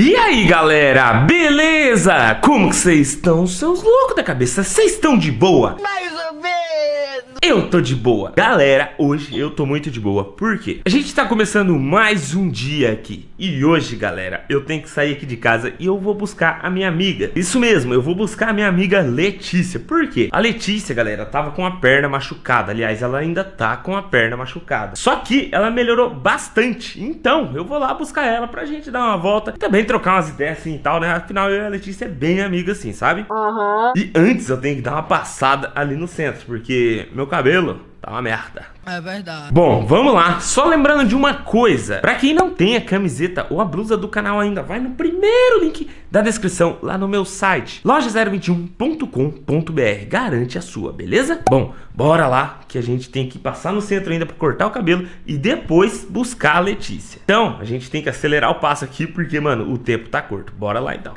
E aí galera, beleza? Como que vocês estão, seus loucos da cabeça? Vocês estão de boa? Mais ou menos! Eu tô de boa. Galera, hoje eu tô muito de boa. Por quê? A gente tá começando mais um dia aqui. E hoje, galera, eu tenho que sair aqui de casa e eu vou buscar a minha amiga. Isso mesmo, eu vou buscar a minha amiga Letícia. Por quê? A Letícia, galera, tava com a perna machucada. Aliás, ela ainda tá com a perna machucada. Só que ela melhorou bastante. Então, eu vou lá buscar ela pra gente dar uma volta e também trocar umas ideias assim e tal, né? Afinal, eu e a Letícia é bem amiga assim, sabe? Uhum. E antes eu tenho que dar uma passada ali no centro, porque meu cabelo tá uma merda. É verdade. Bom, vamos lá. Só lembrando de uma coisa. Pra quem não tem a camiseta ou a blusa do canal ainda, vai no primeiro link da descrição lá no meu site, loja021.com.br. Garante a sua, beleza? Bom, bora lá que a gente tem que passar no centro ainda pra cortar o cabelo e depois buscar a Letícia. Então, a gente tem que acelerar o passo aqui porque, mano, o tempo tá curto. Bora lá então.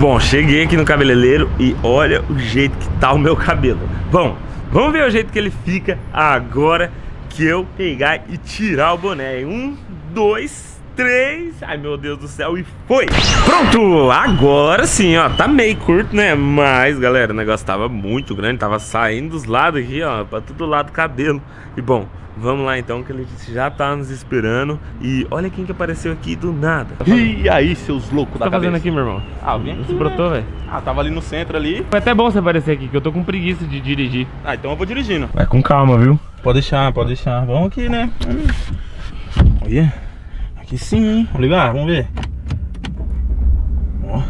Bom, cheguei aqui no cabeleireiro e olha o jeito que tá o meu cabelo. Bom, vamos ver o jeito que ele fica agora que eu pegar e tirar o boné. 1, 2, 3. Ai, meu Deus do céu, e foi! Pronto! Agora sim, ó. Tá meio curto, né? Mas, galera, o negócio tava muito grande. Tava saindo dos lados aqui, ó. Pra todo lado do cabelo. E, bom, vamos lá, então, que ele já tá nos esperando. E olha quem que apareceu aqui do nada. E aí, seus loucos da cabeça? O que tá fazendo aqui, meu irmão? Ah, eu vim aqui, brotou, velho? Ah, tava ali no centro, ali. Foi até bom você aparecer aqui, que eu tô com preguiça de dirigir. Ah, então eu vou dirigindo. Vai com calma, viu? Pode deixar, pode deixar. Vamos aqui, né? Olha, aqui sim. Vamos ligar, vamos ver. Ó,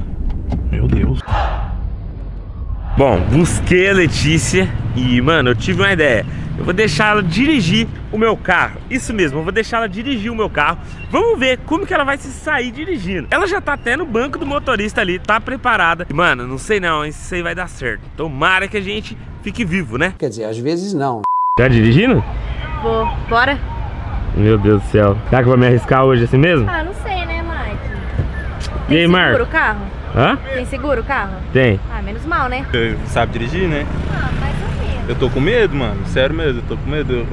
meu Deus. Bom, busquei a Letícia e, mano, eu tive uma ideia. Eu vou deixar ela dirigir o meu carro. Isso mesmo, eu vou deixar ela dirigir o meu carro. Vamos ver como que ela vai se sair dirigindo. Ela já tá até no banco do motorista ali, tá preparada. E, mano, não sei não, isso aí vai dar certo. Tomara que a gente fique vivo, né? Quer dizer, às vezes não. Tá dirigindo? Vou, bora. Meu Deus do céu. Será que vai me arriscar hoje assim mesmo? Ah, não sei, né, Mike? E aí, Marcos? Segura o carro? Hã? Tem seguro o carro? Tem. Ah, menos mal, né? Você sabe dirigir, né? Ah, mas eu tô com medo, mano. Sério mesmo, eu tô com medo.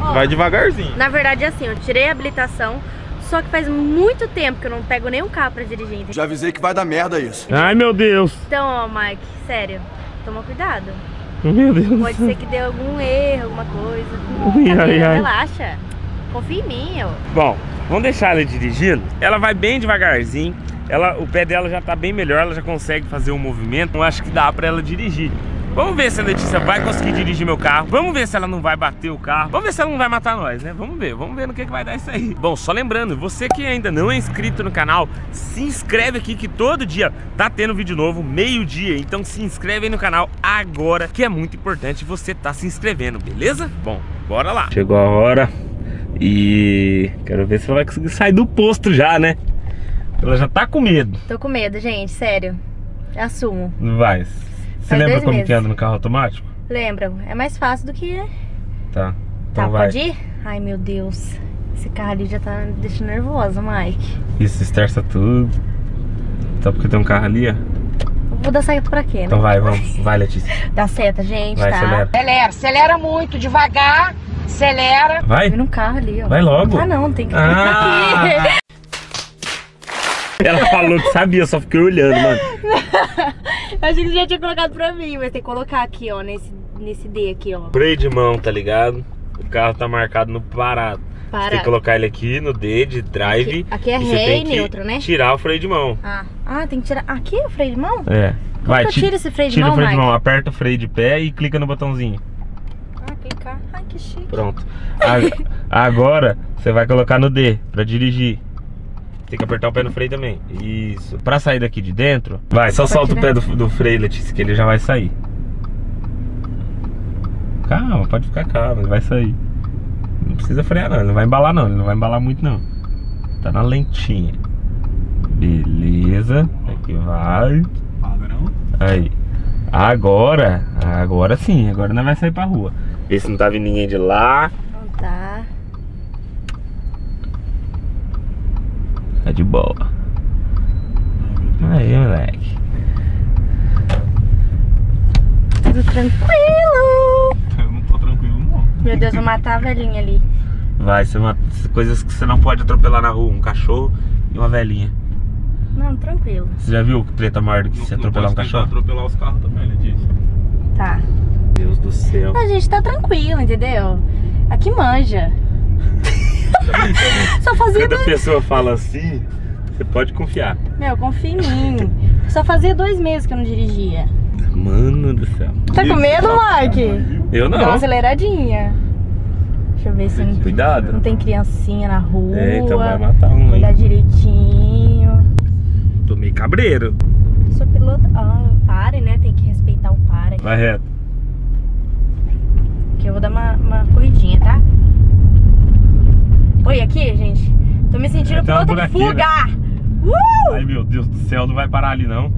Oh, vai devagarzinho. Na verdade é assim, eu tirei a habilitação, só que faz muito tempo que eu não pego nenhum carro pra dirigir. Entendeu? Já avisei que vai dar merda isso. Ai, meu Deus. Então, ó, Mike, sério, toma cuidado. Meu Deus. Pode ser que dê algum erro, alguma coisa. Ai, relaxa. Confia em mim, eu. Bom, vamos deixar ela dirigindo. Ela vai bem devagarzinho. Ela, o pé dela já tá bem melhor, ela já consegue fazer um movimento. Eu acho que dá pra ela dirigir. Vamos ver se a Letícia vai conseguir dirigir meu carro. Vamos ver se ela não vai bater o carro. Vamos ver se ela não vai matar nós, né? Vamos ver no que vai dar isso aí. Bom, só lembrando, você que ainda não é inscrito no canal, se inscreve aqui que todo dia tá tendo vídeo novo, meio-dia. Então se inscreve aí no canal agora, que é muito importante você tá se inscrevendo, beleza? Bom, bora lá. Chegou a hora e quero ver se ela vai conseguir sair do posto já, né? Ela já tá com medo. Tô com medo, gente, sério. Assumo. Vai. Você lembra como que anda no carro automático? Lembro. É mais fácil do que... Tá. Então tá, vai. Pode ir? Ai, meu Deus. Esse carro ali já tá me deixando nervosa, Mike. Isso, esterça tudo. Só porque tem um carro ali, ó. Vou dar seta pra quê, né? Então vai, vamos. Vai, Letícia. Dá seta, gente, vai, tá? Acelera. Acelera, acelera muito, devagar. Acelera. Vai. Tá vindo um carro ali, ó. Vai logo. Ah, não, tem que clicar aqui. Ela falou que sabia, só fiquei olhando, mano. Eu achei que já tinha colocado pra mim, mas tem que colocar aqui, ó, nesse D aqui, ó. Freio de mão, tá ligado? O carro tá marcado no parado. Você tem que colocar ele aqui no D de drive. Aqui é ré e neutro, né? Tirar o freio de mão. Ah, tem que tirar. Aqui é o freio de mão? É. Vai, tira esse freio de mão, Mike. Tira o freio de mão, aperta o freio de pé e clica no botãozinho. Ah, clicar. Ai, que chique. Pronto. Agora você vai colocar no D pra dirigir. Tem que apertar o pé no freio também. Isso. Pra sair daqui de dentro, vai, só solta o pé do freio, Letícia, que ele já vai sair. Calma, pode ficar calma, ele vai sair. Não precisa frear não, ele não vai embalar não, ele não vai embalar muito não. Tá na lentinha. Beleza. Aqui vai. Aí. Agora sim, agora não vai sair pra rua. Vê se não tá vindo ninguém de lá. Não tá. De boa. Aí, moleque. Tudo tranquilo. Eu não tô tranquilo, não. Meu Deus, vou matar a velhinha ali. Vai, coisas que você não pode atropelar na rua. Um cachorro e e uma velhinha. Não, tranquilo. Você já viu que treta maior do que se atropelar um cachorro? Atropelar os carros também, ele disse. Tá. Deus do céu. A gente tá tranquilo, entendeu? Aqui manja. Só fazia dois... Quando a pessoa fala assim, você pode confiar. Meu, confia em mim. Só fazia 2 meses que eu não dirigia. Mano do céu. Tá com medo, Mike? Eu não. Dá uma aceleradinha. Deixa eu ver se cuidado. Não tem criancinha na rua. É, então vai matar um, hein? Cuidar direitinho. Tô meio cabreiro. Sou piloto... Ah, pare, né? Tem que respeitar o pare. Vai reto. Aqui eu vou dar uma corridinha, tá? Oi, aqui, gente. Tô me sentindo piloto de fuga. Né? Ai, meu Deus do céu. Não vai parar ali, não.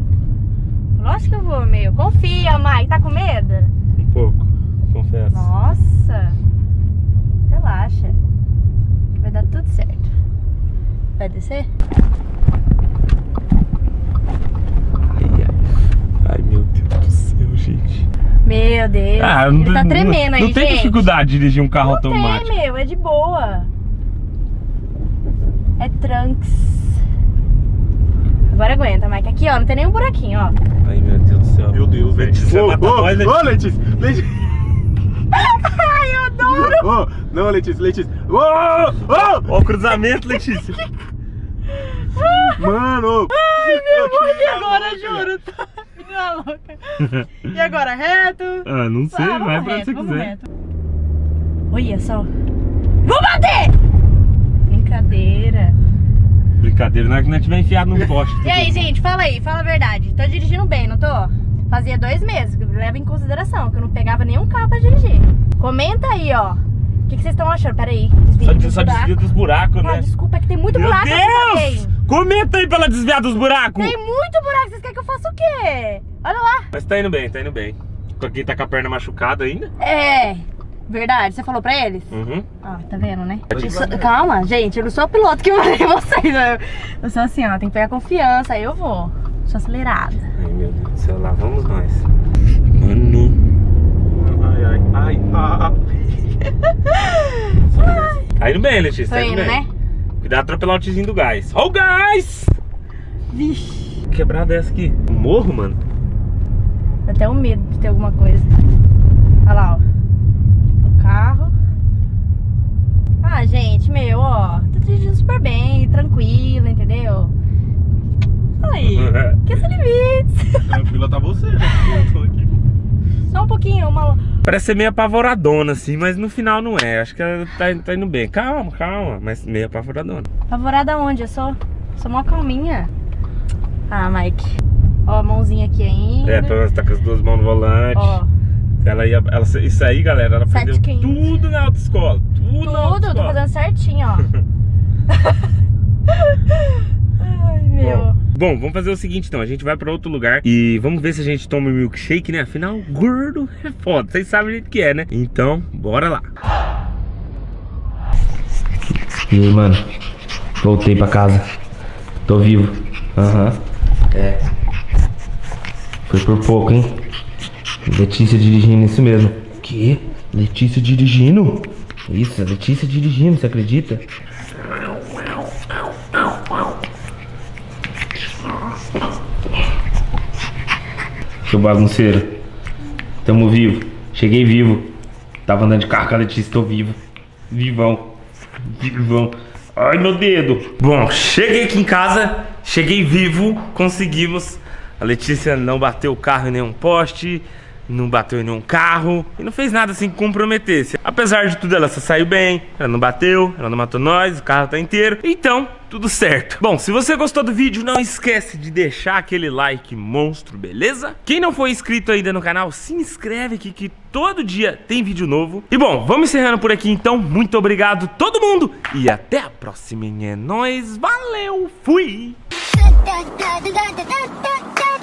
Lógico que eu vou, meu. Confia, Mai. Tá com medo? Um pouco, confesso. Nossa. Relaxa. Vai dar tudo certo. Vai descer? Ai, meu Deus do céu, gente. Meu Deus. Ah, ele tá tremendo aí, gente. Não tem dificuldade de dirigir um carro automático. Não tem, meu. É de boa. É trunks. Agora aguenta, Mike. Aqui, ó, não tem nenhum buraquinho, ó. Ai, meu Deus do céu. Meu Deus, Letícia. Ô, Letícia. Ai, eu adoro. Oh, não, Letícia, Letícia. Ô, oh, o cruzamento, Letícia. Mano. Ai, meu Deus. E agora, juro, tá minha louca. E agora, reto? Ah, não sei, vai pra onde você quiser. Reto. Olha só. Vou bater! Brincadeira. Brincadeira, não é que não tiver enfiado num poste. E aí, gente, fala aí, fala a verdade. Tô dirigindo bem, não tô? Fazia 2 meses, leva em consideração, que eu não pegava nenhum carro pra dirigir. Comenta aí, ó. O que, que vocês estão achando? Pera aí. Só desvia dos buracos, né? Ah, desculpa, é que tem muito buraco. Meu Deus! Comenta aí pra ela desviar dos buracos. Tem muito buraco, vocês querem que eu faça o quê? Olha lá. Mas tá indo bem, tá indo bem. Quem tá com a perna machucada ainda? É... Verdade, você falou pra eles? Uhum. Ah, tá vendo, né? Calma, gente, eu não sou o piloto que mandei vocês. Eu sou assim, ó, tem que pegar confiança, aí eu vou. Sou acelerada. Ai, meu Deus do céu, lá vamos nós. Mano. Ai, ai, ai, ai. Tá indo bem, Letícia, tá indo bem. Né? Cuidado pra atropelar o tizinho do gás. Ó o gás! Vixe. Quebrada é essa aqui? Morro, mano. Dá até um medo de ter alguma coisa. Olha lá, ó. Carro. Ah, gente, meu, ó, tô dirigindo super bem, tranquilo, entendeu? Fala aí, que esse limite? Tranquila tá você, né? Eu tô aqui. Só um pouquinho, uma... Parece ser meio apavoradona, assim, mas no final não é. Acho que ela tá indo bem. Calma, calma, mas meio apavoradona. Apavorada onde? Eu sou mó calminha. Ah, Mike. Ó, a mãozinha aqui ainda. É, pelo menos tá com as 2 mãos no volante. Ó. Ela, isso aí, galera, ela aprendeu tudo na autoescola. Tudo, na autoescola. Tô fazendo certinho, ó. Ai, meu. Bom, vamos fazer o seguinte, então. A gente vai pra outro lugar e vamos ver se a gente toma um milkshake, né? Afinal, gordo é foda. Vocês sabem o jeito que é, né? Então, bora lá. E aí, mano? Voltei pra casa. Tô vivo. Aham. É. Foi por pouco, hein? Letícia dirigindo, isso mesmo. Que? Letícia dirigindo? Isso, Letícia dirigindo, você acredita? Seu bagunceiro. Tamo vivo. Cheguei vivo. Tava andando de carro com a Letícia, tô vivo. Vivão. Vivão. Ai, meu dedo. Bom, cheguei aqui em casa. Cheguei vivo. Conseguimos. A Letícia não bateu o carro em nenhum poste. Não bateu em nenhum carro e não fez nada assim que comprometesse. Apesar de tudo, ela só saiu bem, ela não bateu, ela não matou nós, o carro tá inteiro. Então, tudo certo. Bom, se você gostou do vídeo, não esquece de deixar aquele like monstro, beleza? Quem não foi inscrito ainda no canal, se inscreve aqui que todo dia tem vídeo novo. E bom, vamos encerrando por aqui então. Muito obrigado todo mundo e até a próxima. É nóis, valeu, fui!